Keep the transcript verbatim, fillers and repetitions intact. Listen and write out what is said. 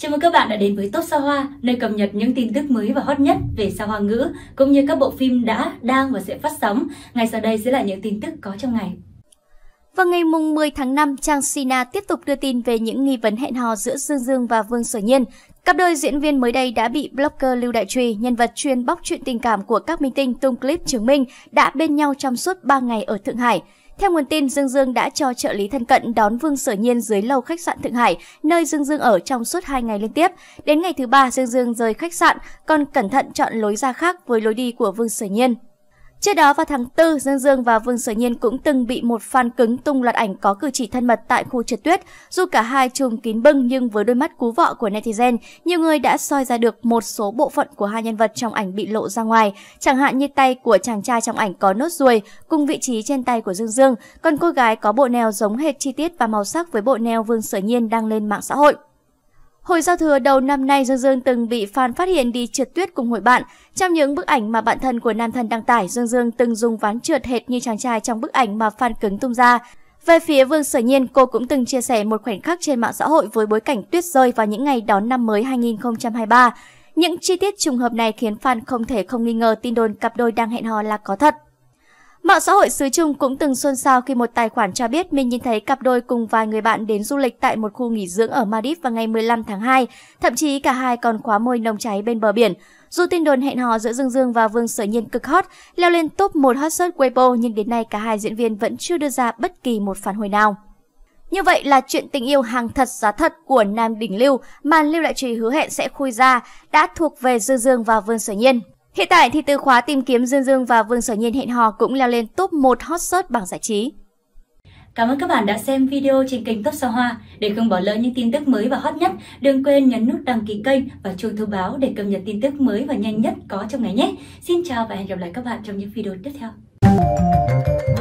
Chào mừng các bạn đã đến với Top Sao Hoa, nơi cập nhật những tin tức mới và hot nhất về sao Hoa ngữ, cũng như các bộ phim đã, đang và sẽ phát sóng. Ngay sau đây sẽ là những tin tức có trong ngày. Vào ngày mười tháng năm, Trang Sina tiếp tục đưa tin về những nghi vấn hẹn hò giữa Dương Dương và Vương Sở Nhiên. Cặp đôi diễn viên mới đây đã bị blogger Lưu Đại Trùy, nhân vật chuyên bóc chuyện tình cảm của các minh tinh tung clip chứng minh đã bên nhau trong suốt ba ngày ở Thượng Hải. Theo nguồn tin, Dương Dương đã cho trợ lý thân cận đón Vương Sở Nhiên dưới lầu khách sạn Thượng Hải, nơi Dương Dương ở trong suốt hai ngày liên tiếp. Đến ngày thứ ba, Dương Dương rời khách sạn, còn cẩn thận chọn lối ra khác với lối đi của Vương Sở Nhiên. Trước đó vào tháng tư, Dương Dương và Vương Sở Nhiên cũng từng bị một fan cứng tung loạt ảnh có cử chỉ thân mật tại khu trượt tuyết. Dù cả hai chùm kín bưng nhưng với đôi mắt cú vọ của netizen, nhiều người đã soi ra được một số bộ phận của hai nhân vật trong ảnh bị lộ ra ngoài. Chẳng hạn như tay của chàng trai trong ảnh có nốt ruồi cùng vị trí trên tay của Dương Dương, còn cô gái có bộ neo giống hệt chi tiết và màu sắc với bộ neo Vương Sở Nhiên đăng lên mạng xã hội. Hồi giao thừa đầu năm nay, Dương Dương từng bị fan phát hiện đi trượt tuyết cùng hội bạn. Trong những bức ảnh mà bạn thân của nam thần đăng tải, Dương Dương từng dùng ván trượt hệt như chàng trai trong bức ảnh mà fan cứng tung ra. Về phía Vương Sở Nhiên, cô cũng từng chia sẻ một khoảnh khắc trên mạng xã hội với bối cảnh tuyết rơi vào những ngày đón năm mới hai nghìn không trăm hai mươi ba. Những chi tiết trùng hợp này khiến fan không thể không nghi ngờ tin đồn cặp đôi đang hẹn hò là có thật. Mạng xã hội xứ Trung cũng từng xôn xao khi một tài khoản cho biết mình nhìn thấy cặp đôi cùng vài người bạn đến du lịch tại một khu nghỉ dưỡng ở Maldives vào ngày mười lăm tháng hai, thậm chí cả hai còn khóa môi nồng cháy bên bờ biển. Dù tin đồn hẹn hò giữa Dương Dương và Vương Sở Nhiên cực hot, leo lên top một hot search Weibo, nhưng đến nay cả hai diễn viên vẫn chưa đưa ra bất kỳ một phản hồi nào. Như vậy là chuyện tình yêu hàng thật giá thật của Nam Đình Lưu mà Lưu Đại Trì hứa hẹn sẽ khui ra đã thuộc về Dương Dương và Vương Sở Nhiên. Hiện tại thì từ khóa tìm kiếm Dương Dương và Vương Sở Nhiên hẹn hò cũng leo lên top một hot search bảng giải trí. Cảm ơn các bạn đã xem video trên kênh Top Sao Hoa. Để không bỏ lỡ những tin tức mới và hot nhất, đừng quên nhấn nút đăng ký kênh và chuông thông báo để cập nhật tin tức mới và nhanh nhất có trong ngày nhé. Xin chào và hẹn gặp lại các bạn trong những video tiếp theo.